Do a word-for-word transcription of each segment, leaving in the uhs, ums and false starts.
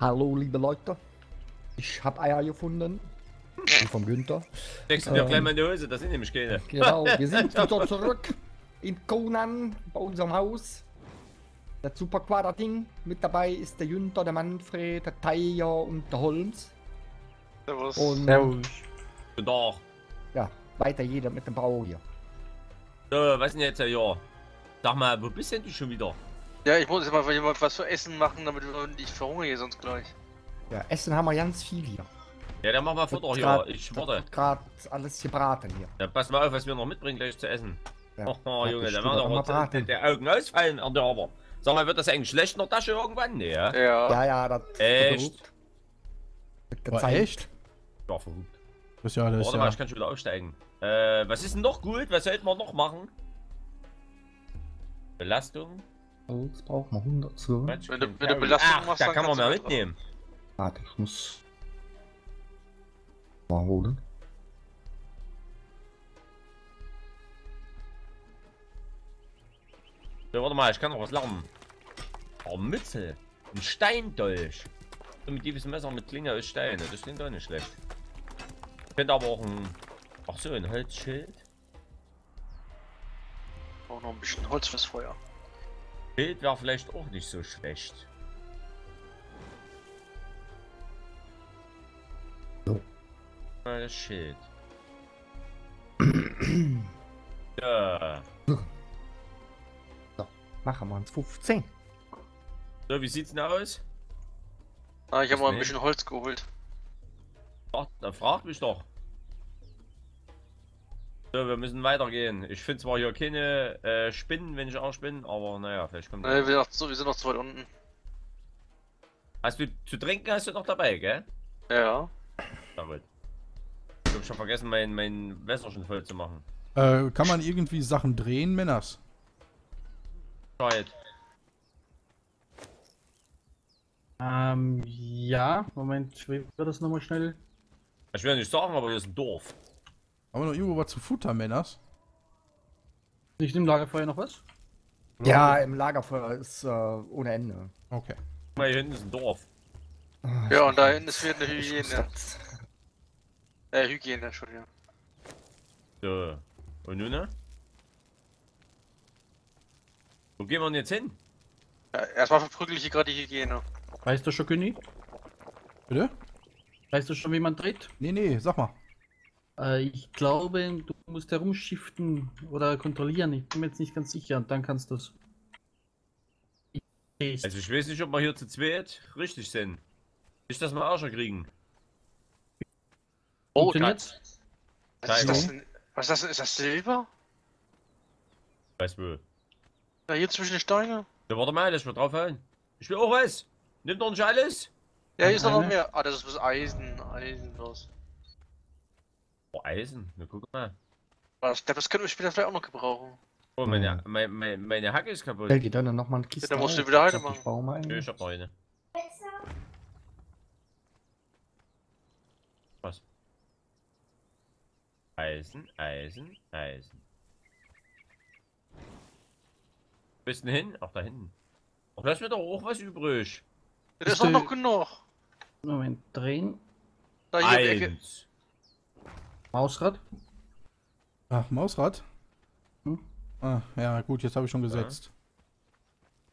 Hallo, liebe Leute. Ich habe Eier gefunden. Die vom Günther. Steckst du mir ähm, gleich mal in die Hose, das sind nämlich keine. Genau, wir sind wieder zurück in Conan bei unserem Haus. Das super Quadrat-Ding. Mit dabei ist der Günther, der Manfred, der Theia und der Holmes. Servus. Und Servus. Doch. Ja, weiter jeder mit dem Bau hier. So, was denn jetzt, ja? Sag mal, wo bist denn du schon wieder? Ja, ich muss jetzt mal jemand was zu essen machen, damit wir nicht verhungern hier sonst gleich. Ja, Essen haben wir ganz viel hier. Ja, dann machen wir Futter hier. Grad, ich warte. Gerade alles gebraten hier. Ja, pass mal auf, was wir noch mitbringen gleich zu essen. Ja, oh, oh Junge, da werden doch braten. Die Augen ausfallen an der Ober. Sag mal, wird das eigentlich schlecht in der Tasche irgendwann? Nee, ja, ja, ja, das echt. Gezeigt? Ja, verrückt. Das ist ja alles. Warte mal, ja. Ich kann schon wieder aufsteigen. Äh, was ist denn noch gut? Was sollten wir noch machen? Belastung. Oh, jetzt brauchen wir hundert. So. Wenn du, wenn du Belastung Ach, machst, da kann man mehr mitnehmen. Warte, ich muss mal holen. So, warte mal, ich kann noch was lernen. Oh, Mützel. Ein Steindolch. So mit tiefes Messer mit Klinge aus Stein. Das klingt doch nicht schlecht. Ich könnte aber auch ein... Ach so, ein Holzschild. Auch noch ein bisschen Holz fürs Feuer. Bild wäre vielleicht auch nicht so schlecht. So. Mal das Schild. Ja. So, machen wir uns fünfzehn. So, wie sieht's denn aus? Ah, ich habe mal ein bisschen Holz geholt. Ach, dann fragt mich doch. So, wir müssen weitergehen. Ich finde zwar hier keine äh, Spinnen, wenn ich auch Spinnen, aber naja, vielleicht kommt. Nee, wir sind noch zu weit unten. Hast du zu trinken, hast du noch dabei, gell? Ja. Damit. Ich hab schon vergessen, mein, mein Wässerchen voll zu machen. Äh, kann man irgendwie Sachen drehen, Männers? Right. Ähm, ja. Moment, ich will das nochmal schnell. Ich will nicht sagen, aber das ist ein Dorf. Haben wir noch irgendwo was zu futtern, Männers? Nicht im Lagerfeuer noch was? Oder ja, im Lagerfeuer ist äh, ohne Ende. Okay. Guck mal, hier hinten ist ein Dorf. Ja, und da hinten ist wieder eine Hygiene. Äh, Hygiene, Entschuldigung. So. Und nun, ne? Wo gehen wir denn jetzt hin? Ja, erstmal verprügel ich hier gerade die Hygiene. Weißt du schon, König? Bitte? Weißt du schon, wie man dreht? Nee, nee, sag mal. Ich glaube, du musst herumschiften oder kontrollieren. Ich bin mir jetzt nicht ganz sicher und dann kannst du es. Also ich weiß nicht, ob wir hier zu zweit richtig sind. Nicht, dass wir Arscher kriegen. Oh, denn jetzt? Was ist das denn? Was ist das? Ist das Silber? Weiß wohl. Da hier zwischen den Steinen. Ja, warte mal, das wird draufhauen. Ich will auch was. Nimm doch nicht alles. Ja, hier ist noch mehr. Ah, das ist bloß Eisen. Eisen bloß. Oh, Eisen, na guck mal. Ich glaube, das können wir später vielleicht auch noch gebrauchen. Oh, meine, meine, meine, meine Hacke ist kaputt. Ja, geht dann noch mal eine Kiste. Ja, da musst du wieder eine machen. Ich, ich hab noch eine. Was? Eisen, Eisen, Eisen. Wo bist du denn hin? Ach, da hinten. Ach, da ist mir doch auch was übrig. Ja, das ist doch noch genug. Moment, drehen. Da hier in der Ecke. Mausrad? Ach, Mausrad? Hm? Ah, ja gut, jetzt habe ich schon gesetzt.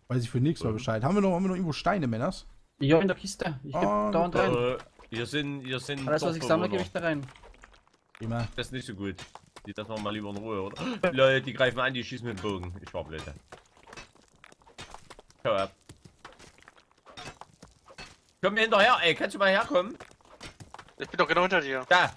Ja. Weiß ich für nichts mehr Bescheid. Haben wir noch, haben wir noch irgendwo Steine, Männers? Ja, in der Kiste. Ich geb ah, dauernd rein. Äh, hier sind, hier sind... Alles, was ich sammle, gebe ich da rein. Immer. Das ist nicht so gut. Die das machen wir mal lieber in Ruhe, oder? Die Leute, die greifen an, die schießen mit dem Bogen. Ich war blöd. Schau ab. Komm mir hinterher, ey. Kannst du mal herkommen? Ich bin doch genau hinter dir. Da.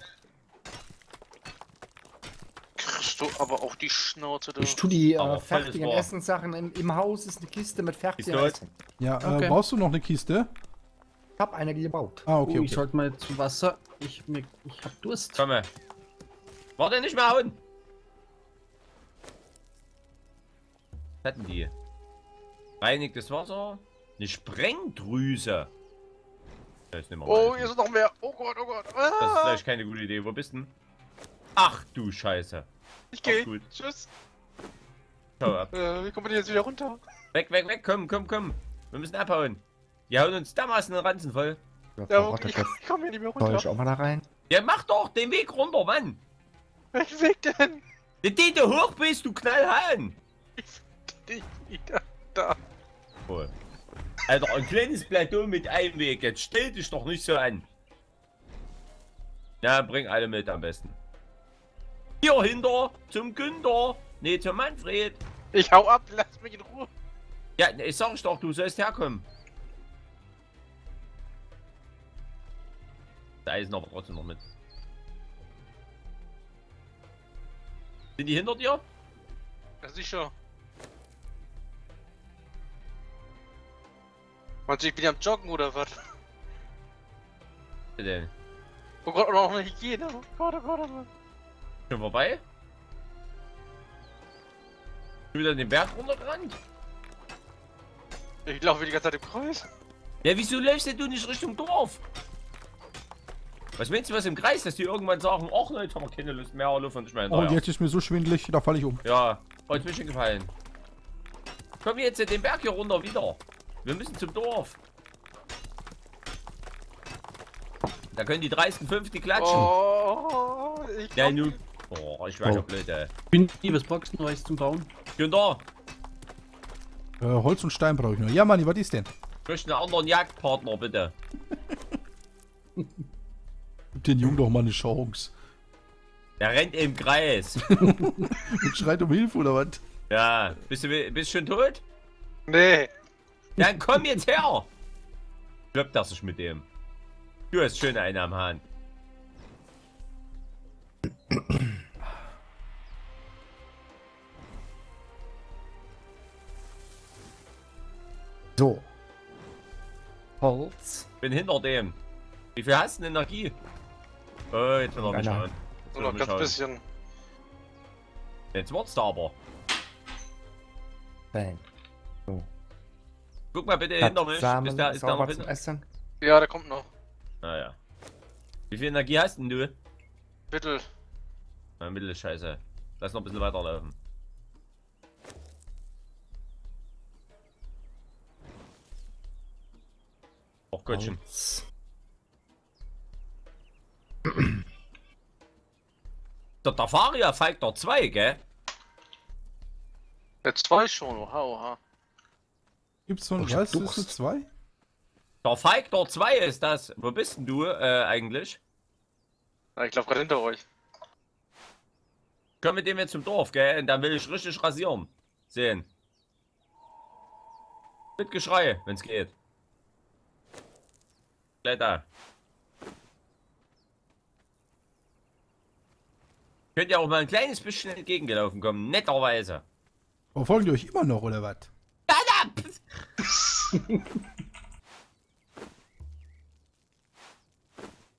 Aber auch die Schnauze da. Ich tue die äh, fertigen Essenssachen. Im, Im Haus ist eine Kiste mit fertigen Essen. Ja, okay. Äh, brauchst du noch eine Kiste? Ich hab eine gebaut. Ah, okay, uh, okay. Ich sollte mal zu Wasser. Ich, mir, ich hab Durst. Komm mal. Warte, nicht mehr hauen! Was hatten die? Reinigtes Wasser. Eine Sprengdrüse. Oh, hier sind noch mehr. Oh Gott, oh Gott. Ah. Das ist vielleicht keine gute Idee. Wo bist du denn? Ach du Scheiße. Ich geh. Gut. Tschüss. Schau ab. Äh, wie kommen wir jetzt wieder runter? Weg, weg, weg. Komm, komm, komm. Wir müssen abhauen. Wir hauen uns damals in den Ranzen voll. Ja, ich komm hier nicht mehr runter. Soll ich auch mal da rein? Ja, mach doch den Weg runter, Mann. Welchen Weg denn? Den, den du hoch bist, du Knallhahn. Ich bin nicht wieder da. Cool. Alter, ein kleines Plateau mit einem Weg. Jetzt stell dich doch nicht so an. Na, bring alle mit am besten. Hier hinter zum Günther. Ne, zum Manfred. Ich hau ab, lass mich in Ruhe. Ja, ich sag's doch, du sollst herkommen. Da ist noch trotzdem noch mit. Sind die hinter dir? Ja, sicher. Meinst du, ich bin ja am Joggen oder was? Bitte. Oh Gott, noch eine Hygiene. Oh Gott, oh Gott, oh Gott. Schon vorbei? Bin wieder den Berg runtergerannt? Ich laufe die ganze Zeit im Kreis. Ja, wieso läufst denn du nicht Richtung Dorf? Was meinst du, was im Kreis, dass die irgendwann sagen, ach Leute, haben wir keine Lust mehr, Luft und ich meine, oh, jetzt ist mir so schwindelig, da falle ich um. Ja, heute ist mir gefallen. Komm jetzt den Berg hier runter wieder. Wir müssen zum Dorf. Da können die dreißig fünfzig klatschen. Oh, ich ja, nun. Oh, ich war oh. schon blöd, ey. Ich bin liebes Boxen, weiß zum Bauen. Günther. Äh, Holz und Stein brauche ich nur. Ja, Mani, was ist denn? Ich möchte einen anderen Jagdpartner, bitte. Gib den Jungen doch mal eine Chance. Der rennt im Kreis. Und schreit um Hilfe, oder was? Ja. Bist du, bist du schon tot? Nee. Dann komm jetzt her. Ich glaub, das ist mit dem. Du hast schön einen am Hahn. So. Holz. Bin hinter dem. Wie viel hast du denn Energie? Oh, jetzt will er mich hauen. So noch ganz bisschen. Jetzt wird's da aber. Bang. So. Guck mal bitte hinter mich. Ist da, ist da noch hinten? Essen? Ja, der kommt noch. Naja. Ah, wie viel Energie hast denn du? Mittel. Na, Mittel ist scheiße. Lass noch ein bisschen weiterlaufen. Och Gottchen. Der Tafaria feigt noch zwei, gell? Jetzt zwei schon, oha, oha. Gibt's so einen Geist, bist du zwei? Der feigt noch zwei ist das. Wo bist denn du äh, eigentlich? Na, ich glaube gerade hinter euch. Können wir dem jetzt zum Dorf, gell? Und dann will ich richtig rasieren. Sehen. Mit Geschrei, wenn's geht. Gleich da. Könnt ihr auch mal ein kleines bisschen entgegengelaufen kommen, netterweise. Oh, folgen die euch immer noch, oder was?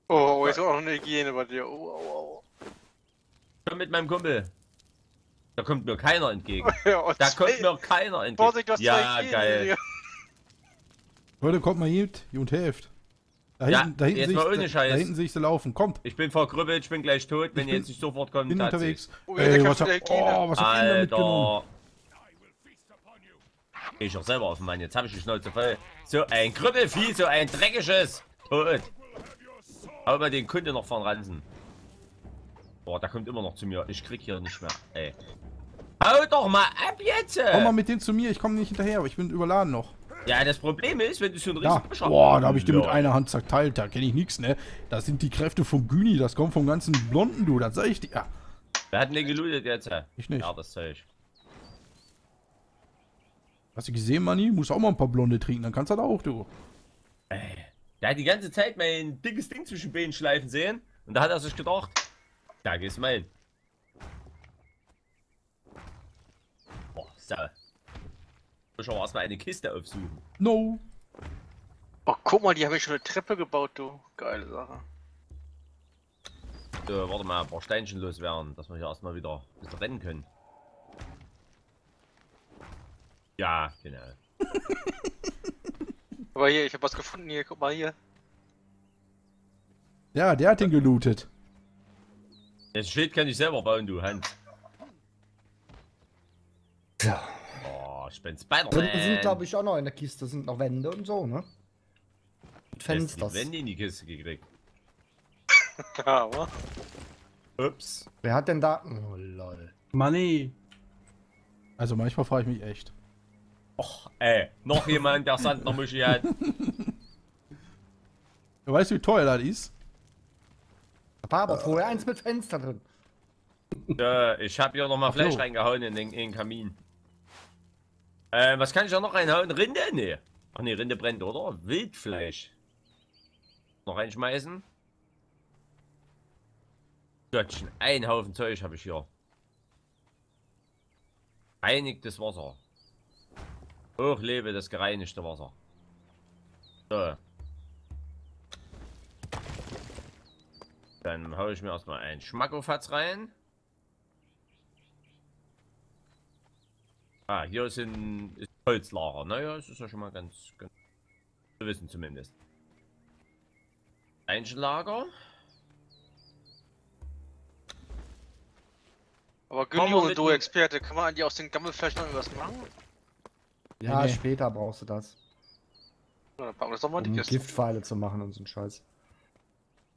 Oh, jetzt auch noch eine Hygiene bei dir. Oh, oh, oh. Komm mit meinem Kumpel. Da kommt mir keiner entgegen. Ja, da kommt mir keiner entgegen. Vorsicht, du hast ja, geil. Leute, kommt mal hier und helft. Da hinten, ja, da hinten jetzt mal ohne ich, Scheiß. Da, da hinten sehe ich sie laufen. Kommt. Ich bin verkrüppelt, ich bin gleich tot, wenn ihr jetzt nicht sofort kommt. Ich bin unterwegs. Oh, ja, ey, was hab, oh, was hab ich denn mitgenommen? Geh ich doch selber auf den Mann, jetzt habe ich die Schnauze voll. So ein Krüppelvieh, so ein dreckiges. Tot. Hau mal den Kunde noch von Ranzen. Boah, da kommt immer noch zu mir. Ich krieg hier nicht mehr. Ey. Hau doch mal ab jetzt! Komm mal mit dem zu mir, ich komme nicht hinterher, aber ich bin überladen noch. Ja, das Problem ist, wenn du so ein riesen Busch hast. Boah, da habe ich dir mit einer Hand zerteilt, da kenne ich nichts, ne? Das sind die Kräfte von Güni, das kommt vom ganzen Blonden, du, das sag ich dir. Ja. Wer hat denn den gelootet jetzt? Ich nicht. Ja, das zeig ich. Hast du gesehen, Mani? Muss auch mal ein paar Blonde trinken, dann kannst du das auch, du. Ey, der hat die ganze Zeit mein dickes Ding zwischen Beinen schleifen sehen und da hat er sich gedacht, da geht's mal hin. Boah, so. Schon erstmal eine Kiste aufsuchen. No. Oh, guck mal, die haben ich schon eine Treppe gebaut, du. Geile Sache. So, warte mal, ein paar Steinchen loswerden, dass wir hier erstmal wieder rennen können. Ja, genau. Aber hier, ich habe was gefunden hier, guck mal hier. Ja, der hat den gelootet. Das Schild kann ich selber bauen, du Hans. Ja. Ich bin Spider-Man. Sind, glaube ich, auch noch in der Kiste. Sind noch Wände und so, ne? mit Fenstern. Wenn die in die Kiste gekriegt. Aber. Ups. Wer hat denn da? Oh lol. Mani. Also manchmal frage ich mich echt. Och, ey, noch jemand, der Sand noch Muschi hat. Du weißt, wie teuer das ist? Aber vorher eins mit Fenster drin. Äh, ich habe hier nochmal Fleisch reingehauen in den, in den Kamin. Äh, was kann ich da noch reinhauen? Rinde? Nee. Ach ne, Rinde brennt, oder? Wildfleisch. Noch reinschmeißen. Göttchen, ein Haufen Zeug habe ich hier. Reinigtes Wasser. Hochlebe das gereinigte Wasser. So. Dann haue ich mir erstmal einen Schmackofatz rein. Ah, hier ist ein Holzlager. Naja, das ist ja schon mal ganz, ganz zu wissen zumindest. Einschlager. Aber Günther, du Experte, kann man eigentlich aus den Gammelfleisch noch irgendwas machen? Ja, nee. Später brauchst du das. Ja, dann packen wir das doch mal um die Kiste. Giftpfeile zu machen und so einen Scheiß.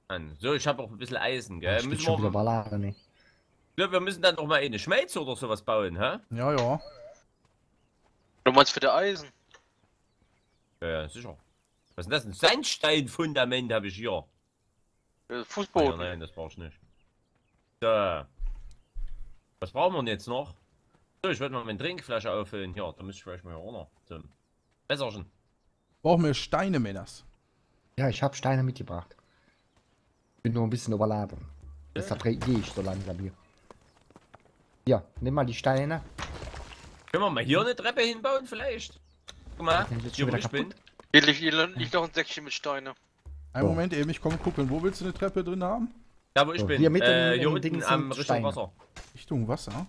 An. So, ich habe auch ein bisschen Eisen, gell? Ich müssen wir, auch... Ballade, nee. Ja, wir müssen dann doch mal eine Schmelze oder sowas bauen, hä? Ja, ja. Du meinst für die Eisen? Ja, ja, sicher. Was ist das? Ein Sandsteinfundament habe ich hier. Ja, Fußboden. Ah, ja, nein, das brauche ich nicht. So. Was brauchen wir denn jetzt noch? So, ich würde mal meine Trinkflasche auffüllen. Hier, da müsste ich vielleicht mal runter zum Besserchen. Brauchen wir Steine, Männers? Ja, ich habe Steine mitgebracht. Bin nur ein bisschen überladen. Deshalb gehe ich so langsam hier. Ja, nimm mal die Steine. Können wir mal hier eine Treppe hinbauen vielleicht? Guck mal, hier wo ich bin. Hier liegt noch ein Säckchen mit Steine. Einen Moment eben, ich komme gucken. Wo willst du eine Treppe drin haben? Da wo ich bin. Hier mitten am Richtung Wasser. Richtung Wasser?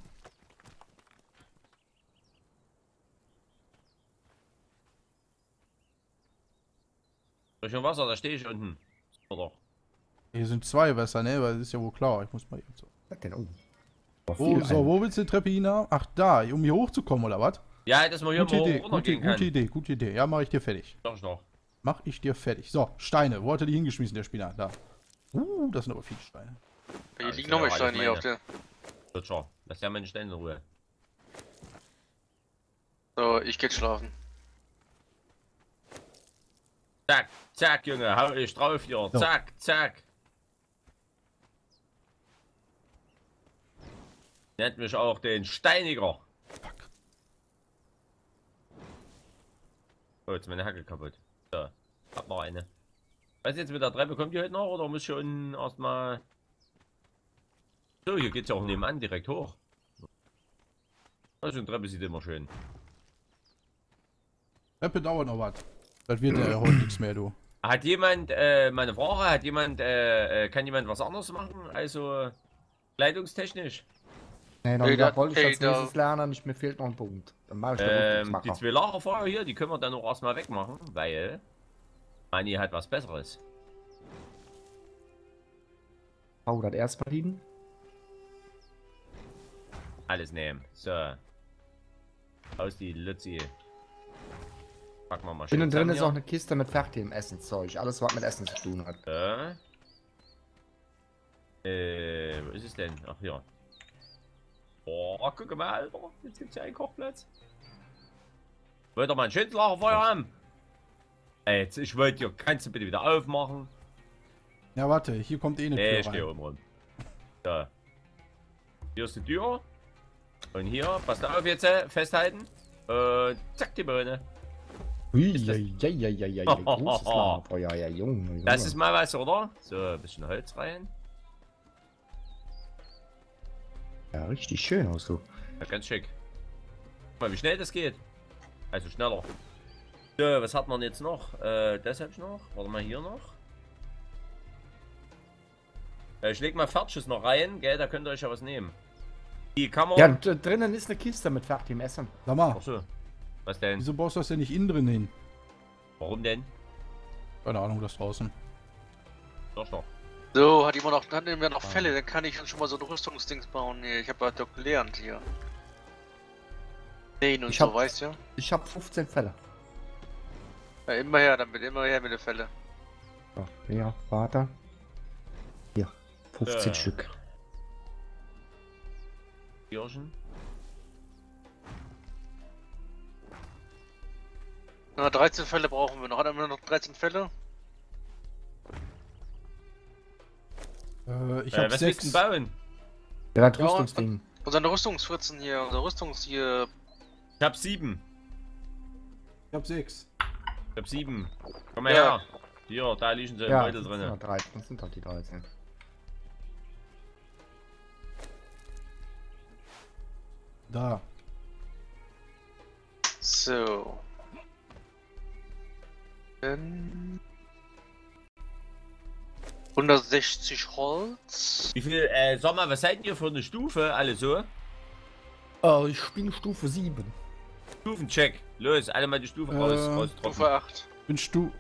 Richtung Wasser, da stehe ich unten. Oder? Hier sind zwei Wässer, ne? Weil das ist ja wohl klar. Ich muss mal eben so. Oh, so, wo willst du die Treppe hin haben? Ach, da, um hier hochzukommen oder was? Ja, dass man hier gute Idee, gute, gehen gute Idee, gute Idee. Ja, mach ich dir fertig. Doch, doch. Mach ich dir fertig. So, Steine. Wo hat er die hingeschmissen, der Spinner? Da. Uh, das sind aber viele Steine. Hier liegen noch mehr Steine hier auf der. So, ciao. Lass ja meine Steine in Ruhe. So, ich geh schlafen. Zack, zack, Junge. Hau ich drauf hier. So. Zack, zack. Nennt mich auch den Steiniger. Fuck. Oh, jetzt ist meine Hacke kaputt. So, hab noch eine. Weiß jetzt mit der Treppe, kommt ihr heute noch oder muss ich schon erstmal. So, hier geht's ja auch nebenan direkt hoch. Also eine Treppe sieht immer schön. Treppe dauert noch was. Das wird ja heute nichts mehr, du. Hat jemand, äh, meine Frage, hat jemand, äh, kann jemand was anderes machen? Also leitungstechnisch? Nee, noch hey, da wollte ich als hey, nächstes lernen, ich, mir fehlt noch ein Punkt. Dann mach ich ähm, die zwei Lagerfeuer hier, die können wir dann auch erstmal wegmachen, weil Mani hat was Besseres. Oh, das erstmal liegen. Alles nehmen. So. Aus die Lützi. Packen wir mal schön. Innen drin ist hier auch eine Kiste mit fertigem Essenszeug. Alles, was mit Essen zu tun hat. So. Äh, wo ist es denn? Ach, hier. Oh, guck mal, Alter. Jetzt gibt's ja einen Kochplatz. Wollt ihr mal ein schönes Lagerfeuer haben? Ey, jetzt, ich wollte hier, kannst du bitte wieder aufmachen? Ja, warte, hier kommt eh eine Tür. Nee, ich stehe oben rum. So. Hier ist die Tür. Und hier, passt auf jetzt, festhalten. Und zack, die Birne. Das ist mal was, oder? So, ein bisschen Holz rein. Ja, richtig schön aus, du. Ja, ganz schick. Guck mal, wie schnell das geht. Also schneller. So, was hat man jetzt noch? Äh, das hab ich noch. Warte mal, hier noch. Ja, ich leg mal Fertiges noch rein, gell? Da könnt ihr euch ja was nehmen. Die Kammer. Ja, drinnen ist eine Kiste mit fertigem Essen. Sag mal. Ach so. Was denn? Wieso baust du das denn nicht innen drin hin? Warum denn? Keine Ahnung, das draußen. Doch, doch. So, hat immer noch, dann nehmen wir noch Fälle, dann kann ich schon mal so ein Rüstungsdings bauen. Nee, ich habe ja doch gelernt hier. Den und ich so, hab, weißt du? Ich habe fünfzehn Fälle. Ja, immer her damit, immer her mit den Fälle. Ach, ja, warte. Hier, fünfzehn äh. Stück. Georgen? Na, dreizehn Fälle brauchen wir noch. Haben wir noch dreizehn Fälle? Äh, ich äh, hab was sechs. Bauen? Der hat ja, Rüstungsding. Unser Rüstungsfritzen hier, unser Rüstungs hier. Ich hab sieben. Ich hab sechs. Ich hab sieben. Komm mal ja. her. Hier, da liegen sie ja, im Beutel drin. Ja, dreizehn sind doch die dreizehn. Da. So. hundertsechzig Holz. Wie viel, äh, sag mal, was seid ihr für eine Stufe, alle so? Oh, ich bin Stufe sieben. Stufencheck, los, alle mal die Stufen äh, raus, raus Stufe acht. Ich bin Stu...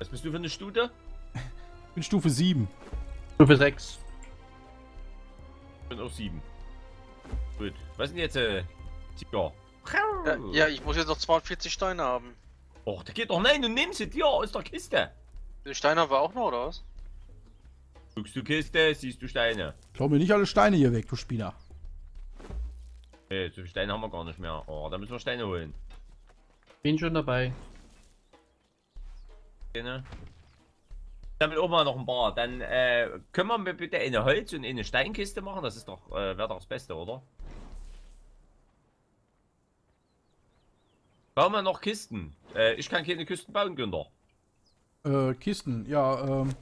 Was bist du für eine Stute? Ich bin Stufe sieben. Stufe sechs. Ich bin auch sieben. Gut, was denn jetzt, äh, Tiger? Ja, ja, ich muss jetzt noch zweihundertvierzig Steine haben. Och, da geht doch nein, du nimmst sie dir aus der Kiste. Die Steine haben wir auch noch, oder was? Guckst du Kiste, siehst du Steine. Klau mir nicht alle Steine hier weg, du Spinner. Hey, so viele Steine haben wir gar nicht mehr. Oh, da müssen wir Steine holen. Bin schon dabei. Steine. Damit auch mal noch ein paar. Dann äh, können wir mir bitte eine Holz- und eine Steinkiste machen. Das ist doch, äh, wäre doch das Beste, oder? Bauen wir noch Kisten. Äh, ich kann keine Kisten bauen, Günther. Äh, Kisten, ja, ähm.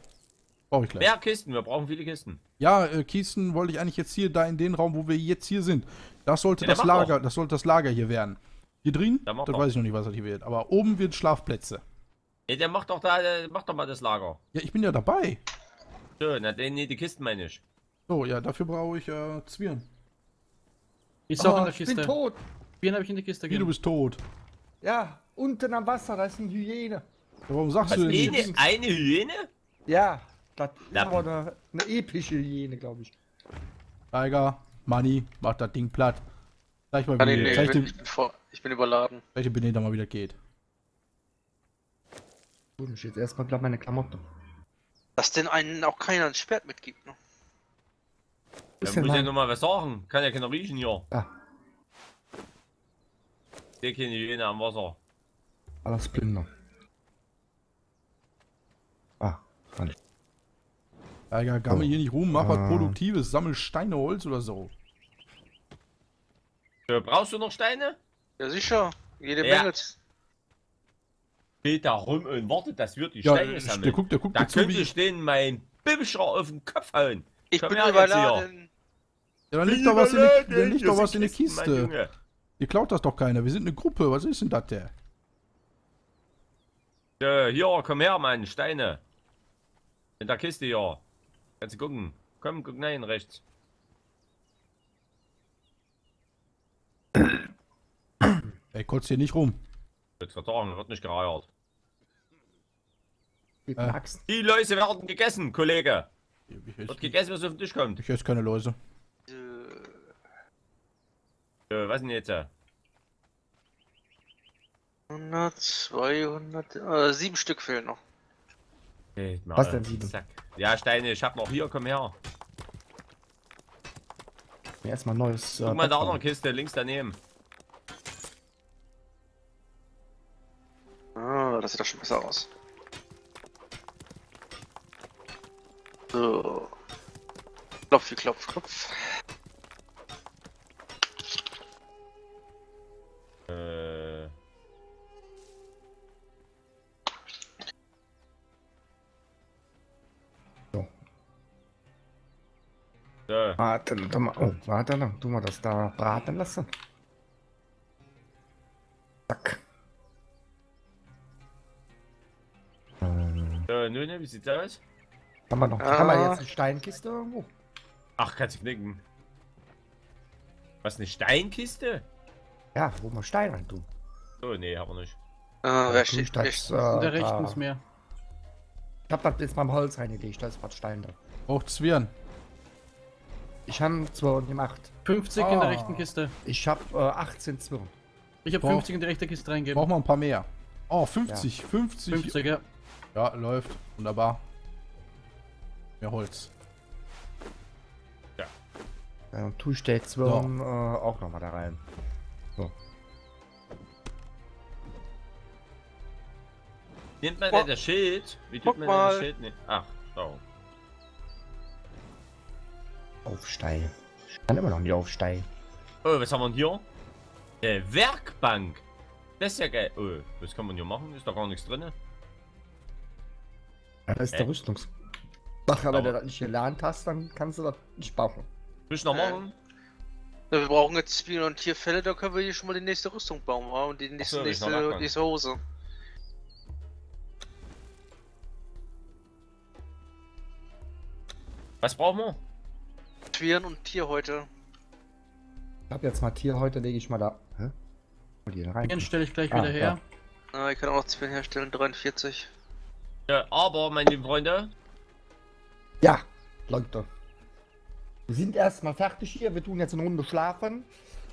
Brauche ich gleich. Mehr Kisten, wir brauchen viele Kisten. Ja, äh, Kisten wollte ich eigentlich jetzt hier, da in den Raum, wo wir jetzt hier sind. Das sollte ja, das Lager, auch. das sollte das Lager hier werden. Hier drin, da weiß ich noch nicht, was das hier wird. Aber oben wird Schlafplätze. Ja, der macht doch da, der macht doch mal das Lager. Ja, ich bin ja dabei. So, na, nee, die Kisten meine ich. So, ja, dafür brauche ich, äh, Zwirn. Ich sag oh, in der Kiste. Ich bin tot. Zwirn habe ich in der Kiste gegeben. Du bist tot. Ja, unten am Wasser, da ist eine Hyäne. Warum sagst was, du denn eine, eine Hyäne? Ja, das war eine, eine epische Hyäne, glaube ich. Tiger, Mani, mach das Ding platt. Gleich mal wieder. Nee, ich, bin, ich, bin vor, ich bin überladen. Welche Benet da mal wieder geht. Gut, ich jetzt erstmal glaub meine Klamotten. Dass denn einen auch keiner ein Schwert mitgibt, ne? Da muss ja nochmal was sagen. Kann ja keiner riechen hier. Ah. Ich sehe keine Hyäne am Wasser. Alles Blinder. Ah, kann ich. Ja, ja, gammel hier nicht rum, mach ah. was Produktives, sammel Steine, Holz oder so. Ja, brauchst du noch Steine? Ja, sicher. Jede ja. Menge. Geht da rum und wartet, das wird die ja, Steine sammeln. Der guckt, der guckt da könnte ich den mein Bibischer auf den Kopf hauen. Ich Komm bin überladen. Ja, dann liegt doch was in die, doch was in die Kiste. Ihr klaut das doch keiner, wir sind eine Gruppe, was ist denn das der? Ja, hier, komm her, Mann, Steine. In der Kiste hier. Kannst du gucken. Komm, guck nein, rechts. Ey, kotzt hier nicht rum. Jetzt vertragen, wird nicht gereiert. Die, äh. die Läuse werden gegessen, Kollege. Wird gegessen, was auf den Tisch kommt. Ich esse keine Läuse. So, was denn jetzt? hundert, zweihundert, äh, sieben Stück fehlen noch. Okay, mal, was denn sieben? Zack. Ja, Steine, ich hab noch hier, komm her. Ja, erstmal neues. Guck äh, mal, da auch noch Kiste, links daneben. Ah, das sieht doch schon besser aus. So. Klopf, klopf, klopf. Äh. So. So. Warte, tu mal, oh, warte lang, tu mal das da braten lassen. Zack. So, nun, wie sieht's aus? Haben wir noch, ah. haben wir jetzt eine Steinkiste irgendwo? Ach, kannst du knicken. Was, eine Steinkiste? Ja, wo man Stein rein tun. So, nee, aber nicht. Ah, wer steht da? Rechts muss mehr. Ich hab das jetzt beim Holz reingelegt, da ist was Stein drin. Auch Zwirn. Ich hab zwei und nehme acht. fünfzig oh. in der rechten Kiste. Ich hab äh, achtzehn Zwirn. Ich hab Brauch, fünfzig in der rechten Kiste reingegeben. Brauchen wir ein paar mehr. Oh, fünfzig, ja. fünfzig. fünfzig, ja. Ja, läuft. Wunderbar. Mehr Holz. Ja. Ja, und tu steckst so. äh, auch nochmal da rein. So. Nimmt man oh. denn das Schild? Wie tut Guck man mal. denn das Schild nicht? Ach, so. Aufsteigen. Ich kann immer noch nicht aufsteigen. Oh, was haben wir denn hier? Eine Werkbank. Das ist ja geil. Oh, was kann man hier machen? Ist da gar nichts drin. Ja, das ist äh. der Rüstungs... Ach, aber wenn du das nicht gelernt hast, dann kannst du das nicht brauchen. Willst du noch machen? Äh, wir brauchen jetzt Spiel- und Tierfälle, da können wir hier schon mal die nächste Rüstung bauen, wa? Und die nächste, Ach, nächste, nächste Hose. Was brauchen wir? Tieren und Tierhäute. Ich hab jetzt mal Tierhäute, lege ich mal da. Hä? Die da rein. Den stelle ich gleich ah, wieder her. Ja. Ah, ich kann auch noch Zwiebeln herstellen, dreiundvierzig. Ja, aber, meine lieben Freunde. Ja, Leute. Wir sind erstmal fertig hier. Wir tun jetzt eine Runde schlafen.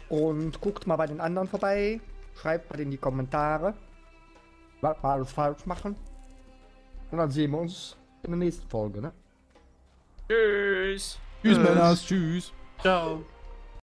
Und guckt mal bei den anderen vorbei. Schreibt mal in die Kommentare, was wir alles falsch machen. Und dann sehen wir uns in der nächsten Folge, ne? Tschüss. Tschüss, Männers. Tschüss. Ciao.